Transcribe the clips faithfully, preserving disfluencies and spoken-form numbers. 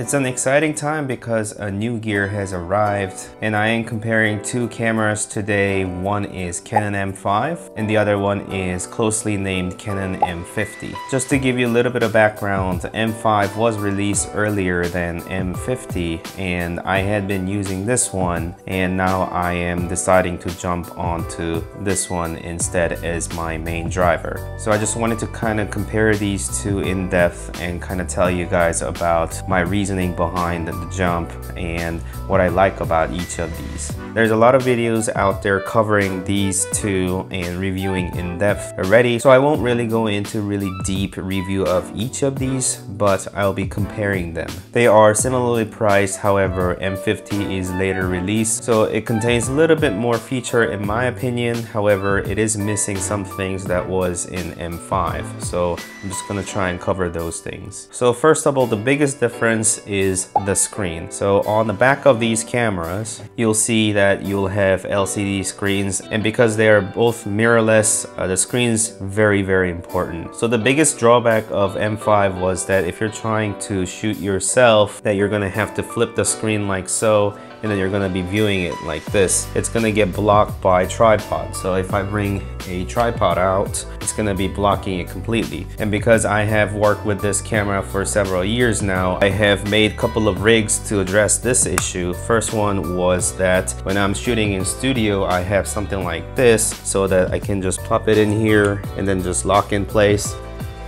It's an exciting time because a new gear has arrived, and I am comparing two cameras today. One is Canon M five and the other one is closely named Canon M fifty. Just to give you a little bit of background, M five was released earlier than M fifty and I had been using this one, and now I am deciding to jump onto this one instead as my main driver. So I just wanted to kind of compare these two in depth and kind of tell you guys about my reason behind the jump and what I like about each of these. There's a lot of videos out there covering these two and reviewing in depth already, so I won't really go into really deep review of each of these, but I'll be comparing them. They are similarly priced, however M fifty is later released, so it contains a little bit more feature in my opinion. However, it is missing some things that was in M five, so I'm just gonna try and cover those things. So first of all, the biggest difference is the screen. So on the back of these cameras, you'll see that you'll have L C D screens, and because they are both mirrorless, uh, the screen's very very important. So the biggest drawback of M five was that if you're trying to shoot yourself, that you're gonna have to flip the screen like so, and then you're gonna be viewing it like this. It's gonna get blocked by tripod. So if I bring a tripod out, it's gonna be blocking it completely. And because I have worked with this camera for several years now, I have made a couple of rigs to address this issue. First one was that when I'm shooting in studio, I have something like this so that I can just plop it in here and then just lock in place.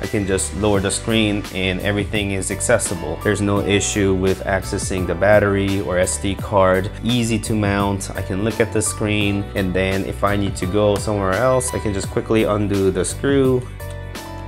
I can just lower the screen and everything is accessible. There's no issue with accessing the battery or S D card. Easy to mount. I can look at the screen, and then if I need to go somewhere else, I can just quickly undo the screw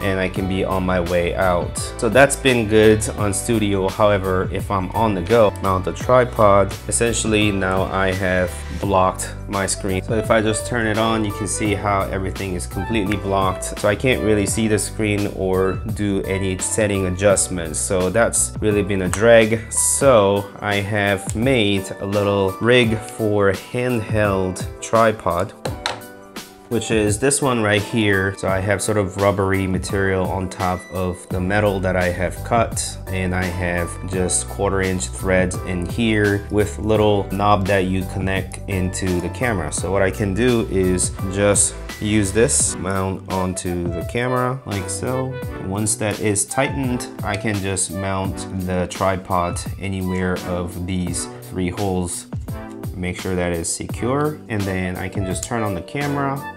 and I can be on my way out. So that's been good on studio. However, if I'm on the go, mount the tripod, essentially now I have blocked my screen. So if I just turn it on, you can see how everything is completely blocked. So I can't really see the screen or do any setting adjustments. So that's really been a drag. So I have made a little rig for handheld tripod, which is this one right here. So I have sort of rubbery material on top of the metal that I have cut, and I have just quarter inch threads in here with little knob that you connect into the camera. So what I can do is just use this, mount onto the camera like so. Once that is tightened, I can just mount the tripod anywhere of these three holes. Make sure that is secure, and then I can just turn on the camera,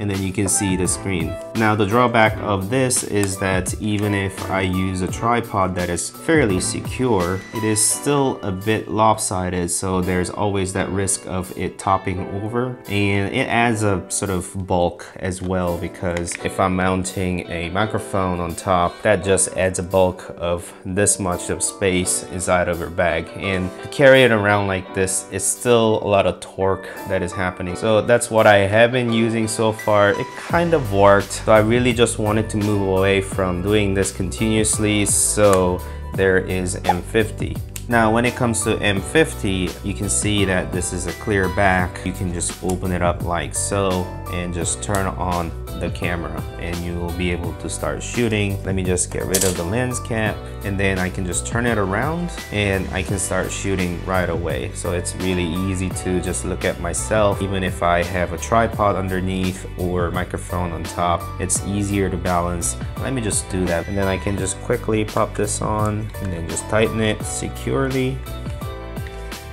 and then you can see the screen. Now the drawback of this is that even if I use a tripod that is fairly secure, it is still a bit lopsided, so there's always that risk of it topping over, and it adds a sort of bulk as well, because if I'm mounting a microphone on top, that just adds a bulk of this much of space inside of your bag, and to carry it around like this is still a lot of torque that is happening. So that's what I have been using so far. It kind of worked, so I really just wanted to move away from doing this continuously, so there is M fifty. Now when it comes to M fifty, you can see that this is a clear back. You can just open it up like so and just turn on the camera and you will be able to start shooting. Let me just get rid of the lens cap, and then I can just turn it around and I can start shooting right away. So it's really easy to just look at myself. Even if I have a tripod underneath or microphone on top, it's easier to balance. Let me just do that, and then I can just quickly pop this on and then just tighten it securely,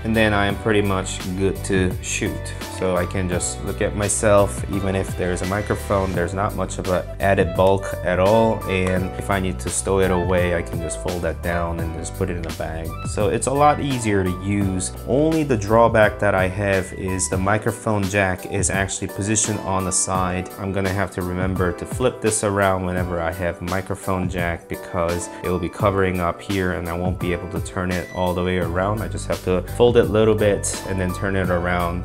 and then I am pretty much good to shoot. So I can just look at myself. Even if there's a microphone, there's not much of an added bulk at all, and if I need to stow it away, I can just fold that down and just put it in a bag. So it's a lot easier to use. Only the drawback that I have is the microphone jack is actually positioned on the side. I'm gonna have to remember to flip this around whenever I have microphone jack, because it will be covering up here and I won't be able to turn it all the way around. I just have to fold it a little bit and then turn it around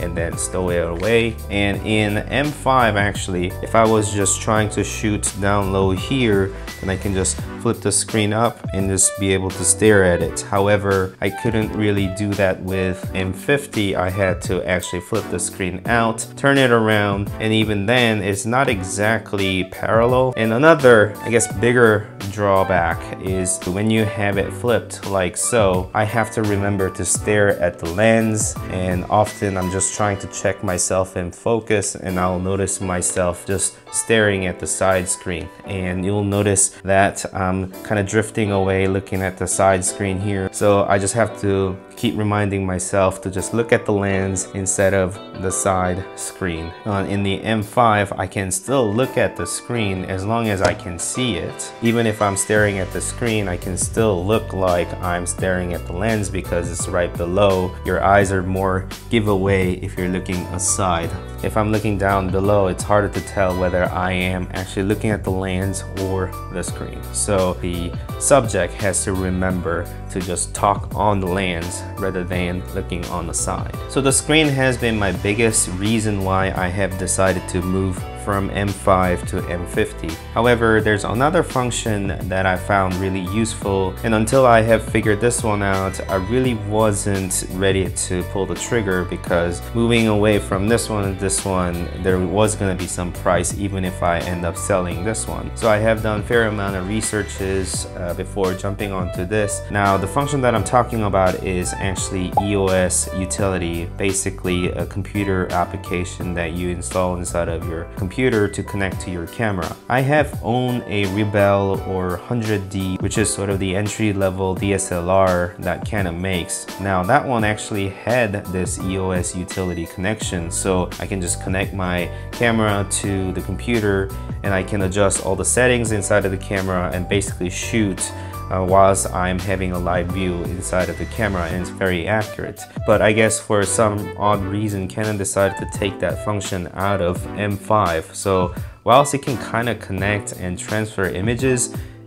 and then stow it away. And in M five, actually, if I was just trying to shoot down low here, then I can just flip the screen up and just be able to stare at it. However, I couldn't really do that with M fifty. I had to actually flip the screen out, turn it around, and even then it's not exactly parallel. And another, I guess, bigger drawback is when you have it flipped like so, I have to remember to stare at the lens, and often I'm just trying to check myself in focus and I'll notice myself just staring at the side screen, and you'll notice that I'm kind of drifting away looking at the side screen here. So I just have to keep reminding myself to just look at the lens instead of the side screen. Uh, in the M five, I can still look at the screen as long as I can see it. Even if I'm staring at the screen, I can still look like I'm staring at the lens because it's right below. Your eyes are more giveaway if you're looking aside. If I'm looking down below, it's harder to tell whether I am actually looking at the lens or the screen. So the subject has to remember to just talk on the lens rather than looking on the side. So the screen has been my biggest reason why I have decided to move from M five to M fifty. However, there's another function that I found really useful, and until I have figured this one out, I really wasn't ready to pull the trigger, because moving away from this one to this one, there was going to be some price even if I end up selling this one. So I have done a fair amount of researches uh, before jumping onto this. Now the function that I'm talking about is actually E O S Utility, basically a computer application that you install inside of your computer computer to connect to your camera. I have owned a Rebel or one hundred D, which is sort of the entry-level D S L R that Canon makes. Now that one actually had this E O S utility connection, so I can just connect my camera to the computer and I can adjust all the settings inside of the camera and basically shoot Uh, whilst I'm having a live view inside of the camera, and it's very accurate. But I guess for some odd reason, Canon decided to take that function out of M five. So whilst it can kind of connect and transfer images,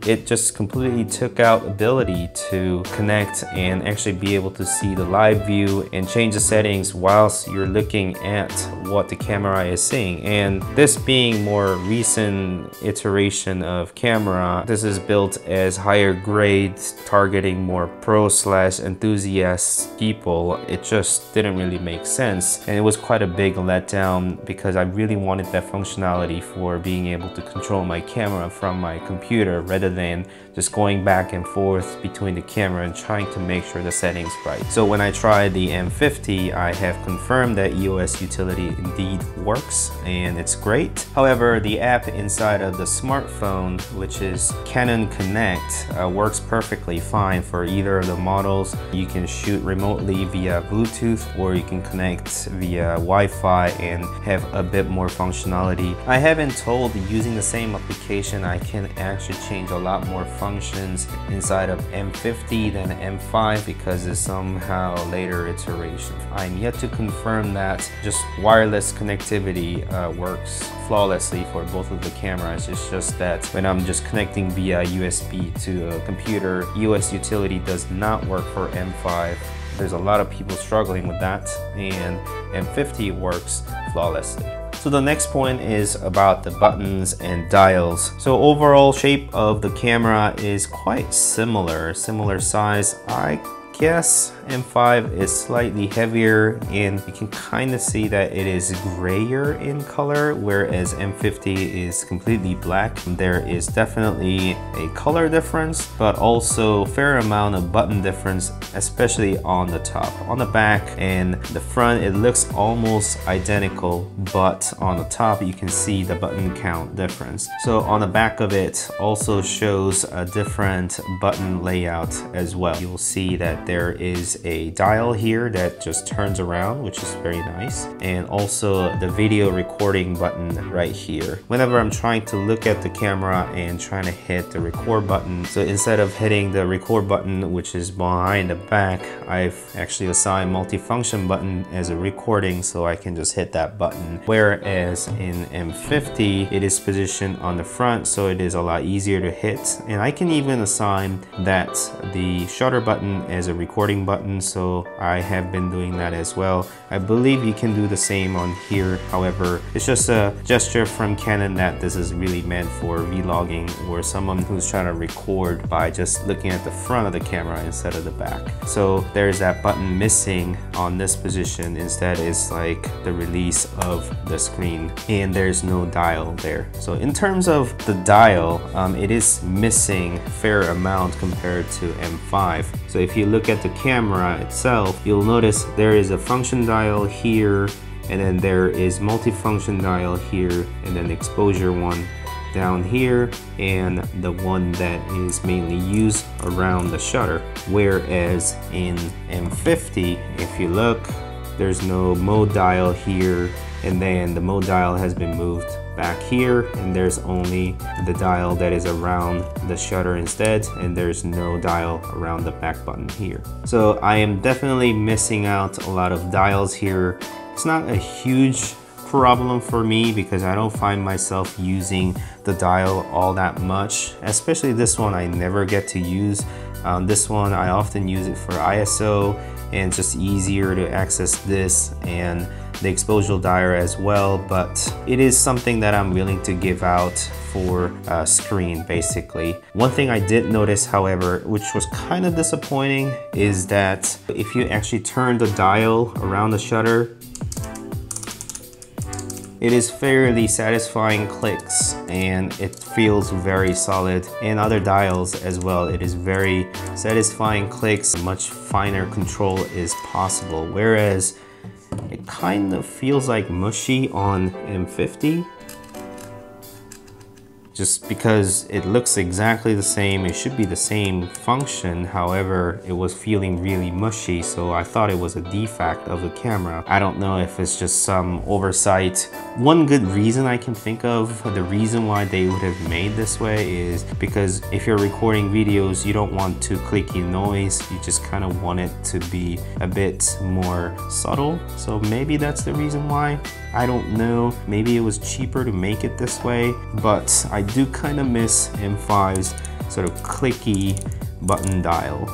it just completely took out ability to connect and actually be able to see the live view and change the settings whilst you're looking at what the camera is seeing. And this being more recent iteration of camera, this is built as higher grades targeting more pro slash enthusiast people. It just didn't really make sense, and it was quite a big letdown because I really wanted that functionality for being able to control my camera from my computer rather than than just going back and forth between the camera and trying to make sure the settings right. So when I tried the M fifty, I have confirmed that E O S utility indeed works and it's great. However, the app inside of the smartphone, which is Canon Connect, uh, works perfectly fine for either of the models. You can shoot remotely via Bluetooth, or you can connect via Wi-Fi and have a bit more functionality. I have been told using the same application, I can actually change a lot more functions inside of M fifty than M five because it's somehow a later iteration. I'm yet to confirm that. Just wireless connectivity uh, works flawlessly for both of the cameras. It's just that when I'm just connecting via U S B to a computer, E O S utility does not work for M five. There's a lot of people struggling with that, and M fifty works flawlessly. So the next point is about the buttons and dials. So overall shape of the camera is quite similar, similar size. I guess M five is slightly heavier, and you can kind of see that it is grayer in color, whereas M fifty is completely black. There is definitely a color difference, but also a fair amount of button difference, especially on the top. On the back and the front, it looks almost identical, but on the top you can see the button count difference. So on the back of it also shows a different button layout as well. You'll see that there is a dial here that just turns around, which is very nice, and also the video recording button right here. Whenever I'm trying to look at the camera and trying to hit the record button, so instead of hitting the record button, which is behind the back, I've actually assigned multifunction button as a recording, so I can just hit that button. Whereas in M fifty, it is positioned on the front, so it is a lot easier to hit, and I can even assign that the shutter button as a recording button, so I have been doing that as well. I believe you can do the same on here, however, it's just a gesture from Canon that this is really meant for vlogging or someone who's trying to record by just looking at the front of the camera instead of the back. So there's that button missing on this position. Instead, it's like the release of the screen, and there's no dial there. So in terms of the dial, um, it is missing a fair amount compared to M five. So if you look at the camera itself, you'll notice there is a function dial here, and then there is multifunction dial here, and then exposure one down here, and the one that is mainly used around the shutter. Whereas in M fifty, if you look, there's no mode dial here, and then the mode dial has been moved back here, and there's only the dial that is around the shutter instead, and there's no dial around the back button here. So I am definitely missing out a lot of dials here. It's not a huge problem for me because I don't find myself using the dial all that much, especially this one. I never get to use um, this one. I often use it for I S O, and it's just easier to access this and the exposure dial as well, but it is something that I'm willing to give out for a screen basically. One thing I did notice, however, which was kind of disappointing, is that if you actually turn the dial around the shutter, it is fairly satisfying clicks, and it feels very solid. And other dials as well, it is very satisfying clicks. Much finer control is possible, whereas it kind of feels like mushy on M fifty. Just because it looks exactly the same, it should be the same function, however, it was feeling really mushy, so I thought it was a defect of the camera. I don't know if it's just some oversight. One good reason I can think of, the reason why they would have made this way, is because if you're recording videos, you don't want too clicky noise, you just kind of want it to be a bit more subtle. So maybe that's the reason why. I don't know, maybe it was cheaper to make it this way, but I do kind of miss M five's sort of clicky button dial,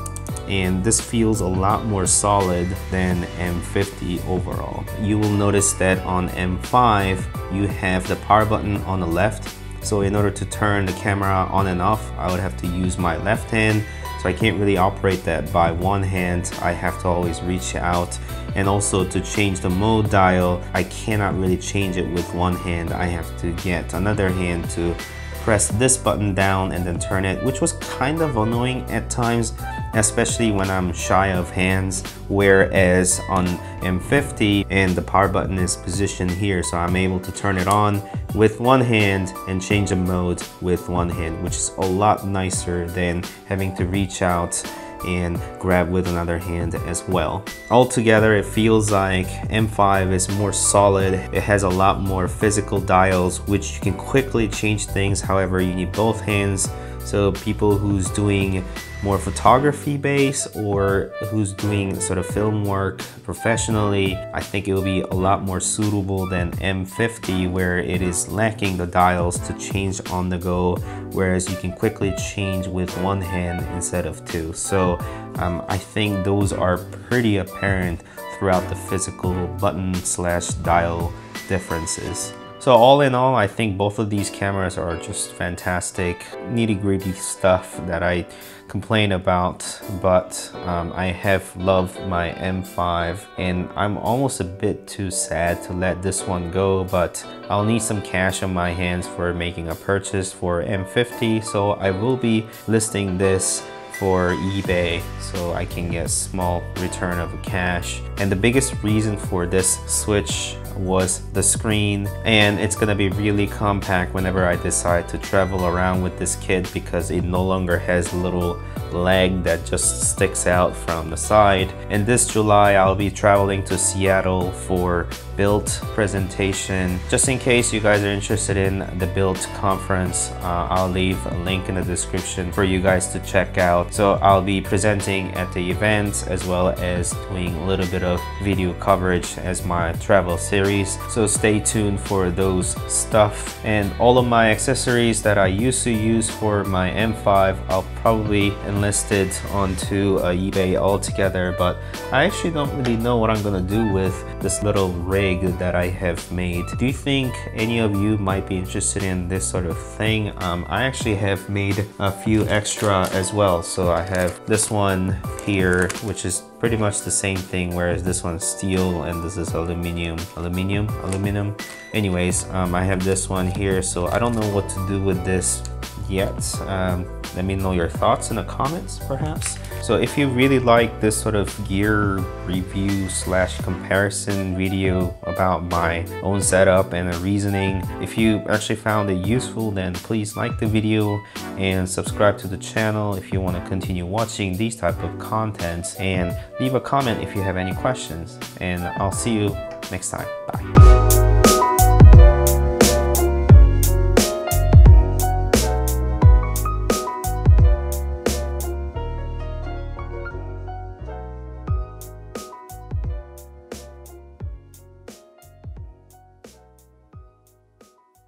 and this feels a lot more solid than M fifty overall. You will notice that on M five you have the power button on the left, so in order to turn the camera on and off, I would have to use my left hand, so I can't really operate that by one hand. I have to always reach out. And also to change the mode dial, I cannot really change it with one hand. I have to get another hand to press this button down and then turn it, which was kind of annoying at times, especially when I'm shy of hands. Whereas on M fifty, and the power button is positioned here, so I'm able to turn it on with one hand and change the mode with one hand, which is a lot nicer than having to reach out and grab with another hand as well. Altogether, it feels like M five is more solid. It has a lot more physical dials, which you can quickly change things. However, you need both hands. So people who's doing more photography base or who's doing sort of film work professionally, I think it will be a lot more suitable than M fifty, where it is lacking the dials to change on the go, whereas you can quickly change with one hand instead of two. So um, I think those are pretty apparent throughout the physical button slash dial differences. So all in all, I think both of these cameras are just fantastic, nitty-gritty stuff that I complain about, but um, I have loved my M five, and I'm almost a bit too sad to let this one go, but I'll need some cash on my hands for making a purchase for M fifty, so I will be listing this for eBay so I can get a small return of cash. And the biggest reason for this switch was the screen, and it's gonna be really compact whenever I decide to travel around with this kit, because it no longer has little leg that just sticks out from the side. And this July I'll be traveling to Seattle for BILT presentation. Just in case you guys are interested in the BILT conference, uh, I'll leave a link in the description for you guys to check out. So I'll be presenting at the event as well as doing a little bit of video coverage as my travel series, so stay tuned for those stuff. And all of my accessories that I used to use for my M five, I'll probably enlist listed onto uh, eBay altogether, but I actually don't really know what I'm gonna do with this little rig that I have made. Do you think any of you might be interested in this sort of thing? Um, I actually have made a few extra as well. So I have this one here, which is pretty much the same thing, whereas this one's steel and this is aluminum, aluminum, aluminum. Anyways, um, I have this one here, so I don't know what to do with this yet. Um, let me know your thoughts in the comments, perhaps. So if you really like this sort of gear review slash comparison video about my own setup and the reasoning, if you actually found it useful, then please like the video and subscribe to the channel if you want to continue watching these type of contents, and leave a comment if you have any questions, and I'll see you next time. Bye.